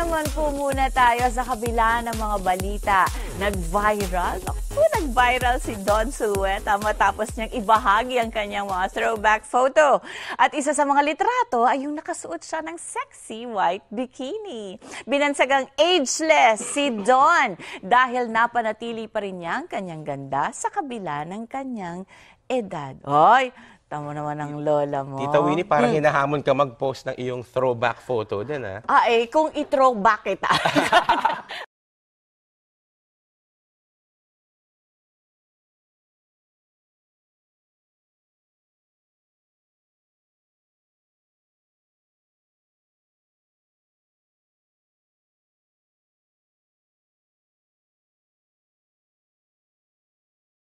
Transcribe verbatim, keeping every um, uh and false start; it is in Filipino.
naman po muna tayo sa kabila ng mga balita. Nag-viral. Naku, nag-viral si Dawn Zulueta matapos niyang ibahagi ang kanyang mga throwback photo. At isa sa mga litrato ay yung nakasuot siya ng sexy white bikini. Binansagang ageless si Dawn dahil napanatili pa rin niya ang kanyang ganda sa kabila ng kanyang edad. Hoy! Tama naman ang lola mo. Tita Winnie, parang hinahamon ka mag-post ng iyong throwback photo din, ha? Ah, eh, kung i-throwback kita.